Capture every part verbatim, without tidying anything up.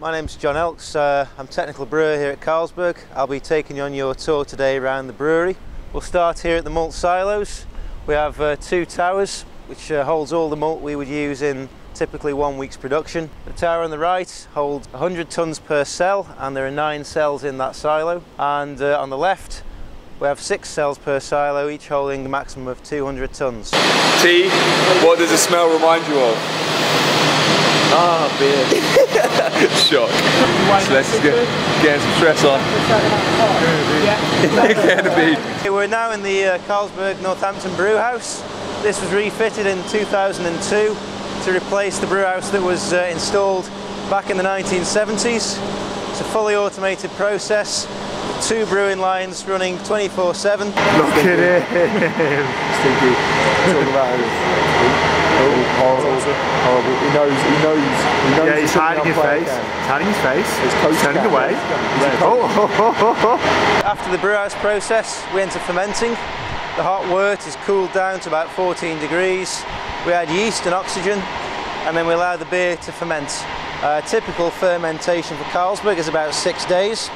My name's Jon Elks, uh, I'm technical brewer here at Carlsberg. I'll be taking you on your tour today around the brewery. We'll start here at the malt silos. We have uh, two towers which uh, holds all the malt we would use in typically one week's production. The tower on the right holds one hundred tonnes per cell, and there are nine cells in that silo, and uh, on the left we have six cells per silo, each holding a maximum of two hundred tonnes. Tea, what does the smell remind you of? Ah, oh, beer. Shock. So let's just get, get some stress on. Yeah. Okay, we're now in the uh, Carlsberg Northampton brew house. This was refitted in two thousand two to replace the brew house that was uh, installed back in the nineteen seventies. It's a fully automated process. Two brewing lines running twenty-four seven. Look at him! Stinky. Talking about him. Oh, horrible. Horrible. He knows, he knows, he knows. Yeah, he's hiding his face. He's hiding his face. He's turning away. After the brewhouse process, we enter fermenting. The hot wort is cooled down to about fourteen degrees. We add yeast and oxygen, and then we allow the beer to ferment. Uh, typical fermentation for Carlsberg is about six days.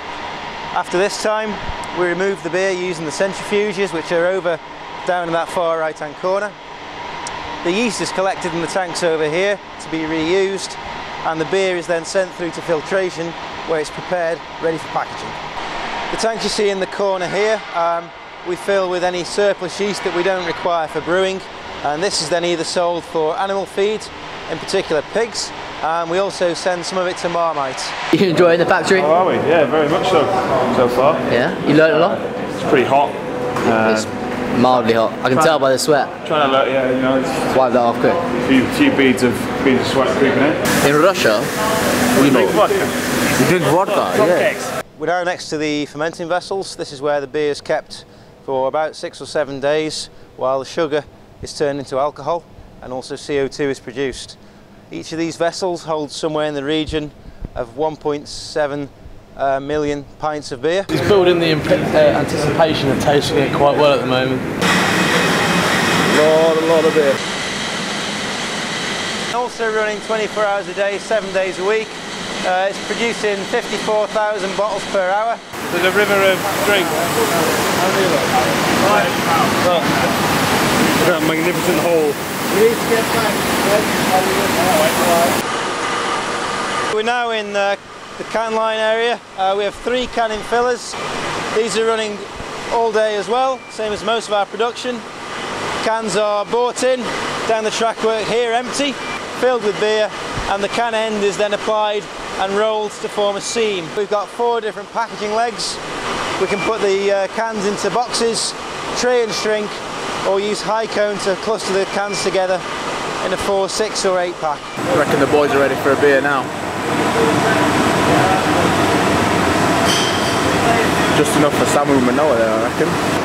After this time, we remove the beer using the centrifuges, which are over down in that far right hand corner. The yeast is collected in the tanks over here to be reused, and the beer is then sent through to filtration where it's prepared, ready for packaging. The tanks you see in the corner here, um, we fill with any surplus yeast that we don't require for brewing, and this is then either sold for animal feed, in particular pigs, and we also send some of it to Marmite. You enjoying the factory? How are we? Yeah, very much so, so far. Yeah? You learn a lot? It's pretty hot. Uh, it's mildly hot. I can tell by the sweat. Trying to learn, yeah, you know. It's wipe that off quick. A few, few beads of, beads of sweat creeping in. In Russia, we drink vodka. You drink vodka, yeah. We're now next to the fermenting vessels. This is where the beer is kept for about six or seven days while the sugar is turned into alcohol and also C O two is produced. Each of these vessels holds somewhere in the region of one point seven uh, million pints of beer. It's building the imp uh, anticipation of tasting it quite well at the moment. Lord, a lot of beer. Also running twenty-four hours a day, seven days a week. Uh, it's producing fifty-four thousand bottles per hour. There's a river of drink. Look at that magnificent hole. We're now in uh, the can line area. Uh, we have three canning fillers. These are running all day as well, same as most of our production. Cans are bought in, down the track work here empty, filled with beer, and the can end is then applied and rolled to form a seam. We've got four different packaging legs. We can put the uh, cans into boxes, tray and shrink, or use Hi-Cone to cluster the cans together in a four, six or eight pack. I reckon the boys are ready for a beer now. Just enough for Samu Manoa there, I reckon.